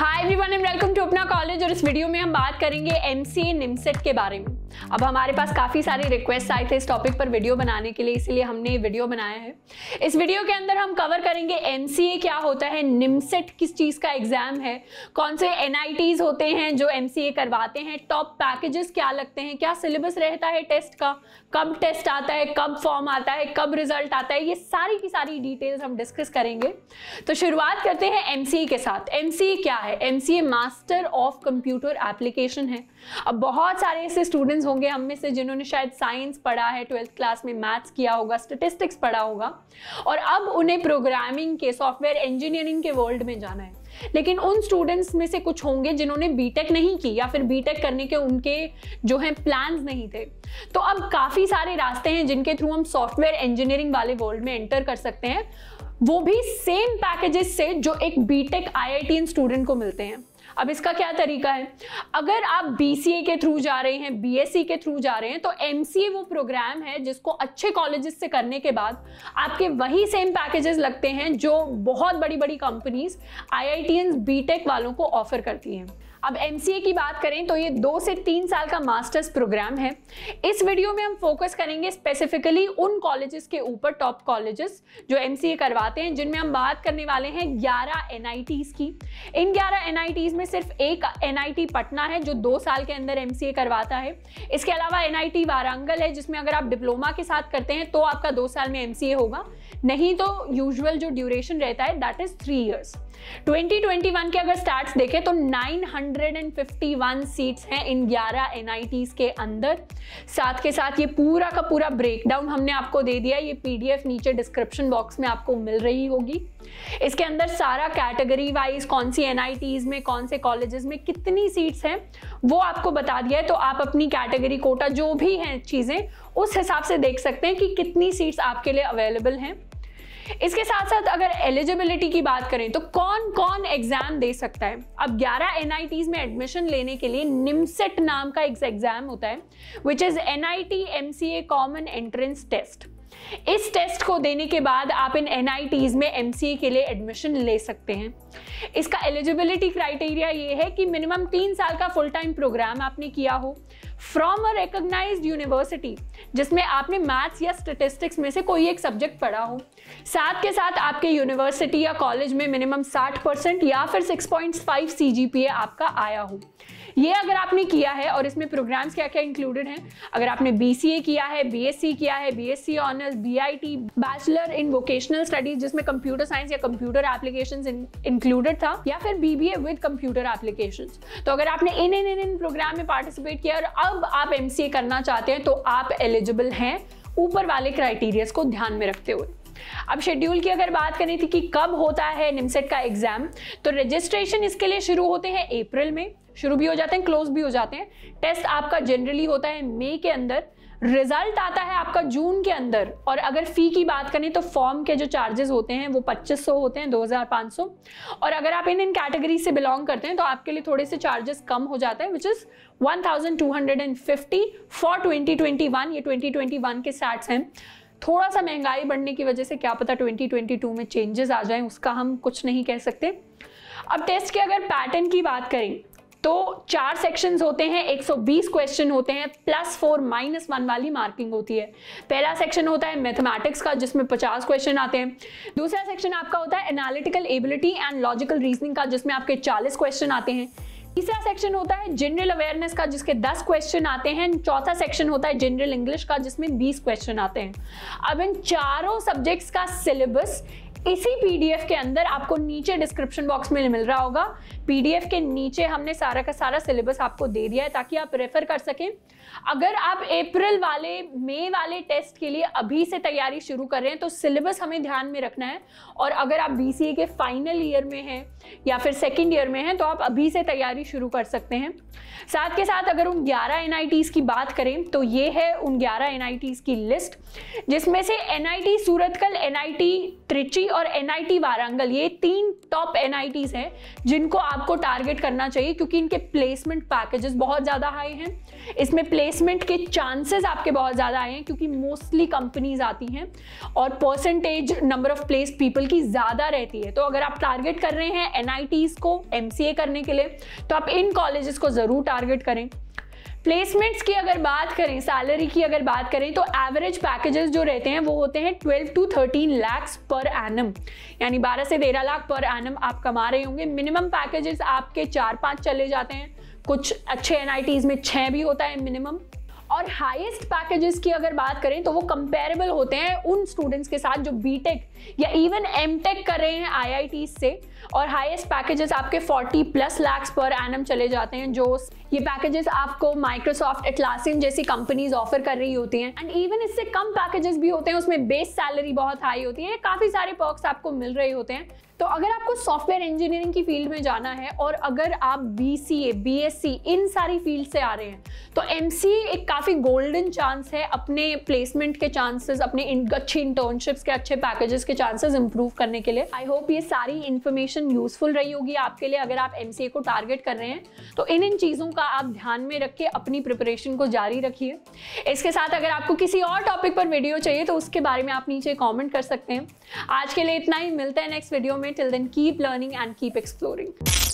Hi everyone and welcome to अपना college. और इस वीडियो में हम बात करेंगे एमसीए निमसेट के बारे में। अब हमारे पास काफ़ी सारे रिक्वेस्ट आए थे इस टॉपिक पर वीडियो बनाने के लिए, इसीलिए हमने वीडियो बनाया है। इस वीडियो के अंदर हम कवर करेंगे एमसीए क्या होता है, निमसेट किस चीज़ का एग्जाम है, कौन से एनआईटीज़ होते हैं जो एमसीए करवाते हैं, टॉप पैकेजेस क्या लगते हैं, क्या सिलेबस रहता है टेस्ट का, कब टेस्ट आता है, कब फॉर्म आता है, कब रिजल्ट आता है, ये सारी की सारी डिटेल्स हम डिस्कस करेंगे। तो शुरुआत करते हैं एमसीए के साथ। एमसीए क्या है? MCA master of computer application है। अब बहुत सारे ऐसे स्टूडेंट्स होंगे हम में से जिन्होंने शायद साइंस पढ़ा है, 12th क्लास में मैथ्स किया होगा, स्टैटिस्टिक्स पढ़ा होगा, और अब उन्हें प्रोग्रामिंग के, सॉफ्टवेयर इंजीनियरिंग के वर्ल्ड में जाना है। लेकिन उन स्टूडेंट्स में से कुछ होंगे जिन्होंने बीटेक नहीं की, या फिर बीटेक करने के उनके जो है प्लान्स नहीं थे। तो अब काफी सारे रास्ते हैं जिनके थ्रू हम सॉफ्टवेयर इंजीनियरिंग वाले वर्ल्ड में एंटर कर सकते हैं, वो भी सेम पैकेजेस से जो एक बीटेक आईआईटी स्टूडेंट को मिलते हैं। अब इसका क्या तरीका है? अगर आप बीसीए के थ्रू जा रहे हैं, बीएससी के थ्रू जा रहे हैं, तो एमसीए वो प्रोग्राम है जिसको अच्छे कॉलेजेस से करने के बाद आपके वही सेम पैकेजेस लगते हैं जो बहुत बड़ी बड़ी कंपनीज आईआईटीएंस बीटेक वालों को ऑफर करती हैं। अब एमसीए की बात करें तो ये 2 से 3 साल का मास्टर्स प्रोग्राम है। इस वीडियो में हम फोकस करेंगे स्पेसिफिकली उन कॉलेजेस के ऊपर, टॉप कॉलेजेस जो एमसीए करवाते हैं, जिनमें हम बात करने वाले हैं 11 एनआईटीज की। इन 11 एनआईटीज में सिर्फ एक एनआईटी पटना है जो 2 साल के अंदर एमसीए करवाता है। इसके अलावा एनआईटी वारंगल है जिसमें अगर आप डिप्लोमा के साथ करते हैं तो आपका 2 साल में एमसीए होगा, नहीं तो यूजुअल जो ड्यूरेशन रहता है दैट इज 3 ईयर्स। 2021 के अगर स्टार्ट देखें तो 951 सीट्स हैं इन 11 एनआईटीज के अंदर। साथ के साथ ये पूरा का पूरा ब्रेकडाउन हमने आपको दे दिया, ये पीडीएफ नीचे डिस्क्रिप्शन बॉक्स में आपको मिल रही होगी। इसके अंदर सारा कैटेगरी वाइज कौन सी एनआईटीज में, कौन से कॉलेजेस में कितनी सीट्स हैं वो आपको बता दिया है। तो आप अपनी कैटेगरी कोटा जो भी हैं चीज़ें, उस हिसाब से देख सकते हैं कि कितनी सीट्स आपके लिए अवेलेबल हैं। इसके साथ साथ अगर एलिजिबिलिटी की बात करें तो कौन कौन एग्जाम दे सकता है। अब 11 एनआईटीज में एडमिशन लेने के लिए निमसेट नाम का एक एग्जाम होता है, which is NIT MCA common entrance test. इस टेस्ट को देने के बाद आप इन एनआईटीज में एमसीए के लिए एडमिशन ले सकते हैं। इसका एलिजिबिलिटी क्राइटेरिया ये है कि मिनिमम 3 साल का फुल टाइम प्रोग्राम आपने किया हो फ्रॉम अ रिकॉग्नाइज्ड यूनिवर्सिटी, जिसमें आपने मैथ्स या स्टैटिस्टिक्स में से कोई एक सब्जेक्ट पढ़ा हो। साथ के साथ आपके यूनिवर्सिटी या कॉलेज में मिनिमम 60% या फिर 6.5 CGPA आपका आया हो। ये अगर आपने किया है, और इसमें प्रोग्राम्स क्या क्या इंक्लूडेड हैं, अगर आपने BCA किया है, BSc किया है, BSc honours, BIT bachelor in vocational studies जिसमें कंप्यूटर साइंस या कंप्यूटर एप्लीकेशंस इंक्लूडेड था, या फिर BBA विद कंप्यूटर एप्लीकेशंस। तो अगर आपने इन प्रोग्राम में पार्टिसिपेट किया और अब आप एमसीए करना चाहते हैं तो आप एलिजिबल हैं, ऊपर वाले क्राइटेरियाज को ध्यान में रखते हुए। अब शेड्यूल की अगर बात करें थी कि कब होता है निमसेट का एग्जाम, तो रजिस्ट्रेशन इसके लिए शुरू होते हैं अप्रैल में, शुरू भी हो जाते हैं, क्लोज भी हो जाते हैं। टेस्ट आपका जनरली होता है मई के अंदर, रिजल्ट आता है आपका जून के अंदर। और अगर फी की बात करें तो फॉर्म के जो चार्जेस होते हैं वो 2500 होते हैं, 2500। और अगर आप इन कैटेगरी से बिलोंग करते हैं तो आपके लिए थोड़े से चार्जेस कम हो जाते हैं, विच इज 1250 फॉर 2021। ये 2021 के स्टार्ट्स हैं। थोड़ा सा महंगाई बढ़ने की वजह से क्या पता 2022 में चेंजेस आ जाएं, उसका हम कुछ नहीं कह सकते। अब टेस्ट के अगर पैटर्न की बात करें तो 4 सेक्शंस होते हैं, 120 क्वेश्चन होते हैं, +4 -1 वाली मार्किंग होती है। पहला सेक्शन होता है मैथमेटिक्स का जिसमें 50 क्वेश्चन आते हैं। दूसरा सेक्शन आपका होता है analytical ability and logical reasoning का जिसमें आपके 40 क्वेश्चन आते हैं। तीसरा सेक्शन होता है जनरल अवेयरनेस का जिसके 10 क्वेश्चन आते हैं। चौथा सेक्शन होता है जनरल इंग्लिश का जिसमें 20 क्वेश्चन आते हैं। अब इन चारों सब्जेक्ट्स का सिलेबस इसी पीडीएफ के अंदर आपको नीचे डिस्क्रिप्शन बॉक्स में मिल रहा होगा। पीडीएफ के नीचे हमने सारा का सारा सिलेबस आपको दे दिया है ताकि आप रेफर कर सकें। अगर आप अप्रैल वाले, मई वाले टेस्ट के लिए अभी से तैयारी शुरू कर रहे हैं तो सिलेबस हमें ध्यान में रखना है। और अगर आप बीसीए के फाइनल ईयर में हैं या फिर सेकेंड ईयर में हैं तो आप अभी से तैयारी शुरू कर सकते हैं। साथ के साथ अगर उन 11 एनआईटीज की बात करें तो ये है उन 11 एनआईटीज की लिस्ट, जिसमें से एनआईटी सूरतकल, एनआईटी त्रिची और NIT वारंगल, ये तीन टॉप NITs हैं जिनको आपको टारगेट करना चाहिए क्योंकि इनके प्लेसमेंट पैकेजेस बहुत ज़्यादा हाई हैं। इसमें प्लेसमेंट के चांसेस आपके बहुत ज़्यादा आए हैं क्योंकि मोस्टली कंपनीज आती हैं और percentage number of place people की ज़्यादा रहती है। तो अगर आप टारगेट कर रहे हैं NITs को MCA करने के लिए तो आप इन कॉलेजेस को ज़रूर टारगेट करें। प्लेसमेंट्स की अगर बात करें, सैलरी की अगर बात करें तो एवरेज पैकेजेस जो रहते हैं वो होते हैं 12 to 13 lakhs पर एनम, यानी 12 से 13 लाख पर एनम आप कमा रहे होंगे। मिनिमम पैकेजेस आपके 4-5 चले जाते हैं, कुछ अच्छे NITs में 6 भी होता है मिनिमम। और हाईएस्ट पैकेजेस की अगर बात करें तो वो कंपेरेबल होते हैं उन स्टूडेंट्स के साथ जो बीटेक या इवन एमटेक कर रहे हैं IIT से, और हाईएस्ट पैकेजेस आपके 40+ lakhs पर एनम चले जाते हैं। जो ये पैकेजेस आपको माइक्रोसॉफ्ट, एटलासियन जैसी कंपनीज ऑफर कर रही होती हैं। एंड इवन इससे कम पैकेजेस भी होते हैं, उसमें बेस सैलरी बहुत हाई होती है, काफ़ी सारे पर्क्स आपको मिल रहे होते हैं। तो अगर आपको सॉफ्टवेयर इंजीनियरिंग की फील्ड में जाना है और अगर आप BCA, BSc इन सारी फील्ड से आ रहे हैं तो MCA एक काफ़ी गोल्डन चांस है अपने प्लेसमेंट के चांसेस, अपने अच्छी इंटर्नशिप्स के, अच्छे पैकेजेस के चांसेस इंप्रूव करने के लिए। आई होप ये सारी इन्फॉर्मेशन यूजफुल रही होगी आपके लिए। अगर आप MCA को टारगेट कर रहे हैं तो इन चीज़ों का आप ध्यान में रख के अपनी प्रिपरेशन को जारी रखिए। इसके साथ अगर आपको किसी और टॉपिक पर वीडियो चाहिए तो उसके बारे में आप नीचे कॉमेंट कर सकते हैं। आज के लिए इतना ही, मिलते हैं नेक्स्ट वीडियो में। Till then, keep learning and keep exploring.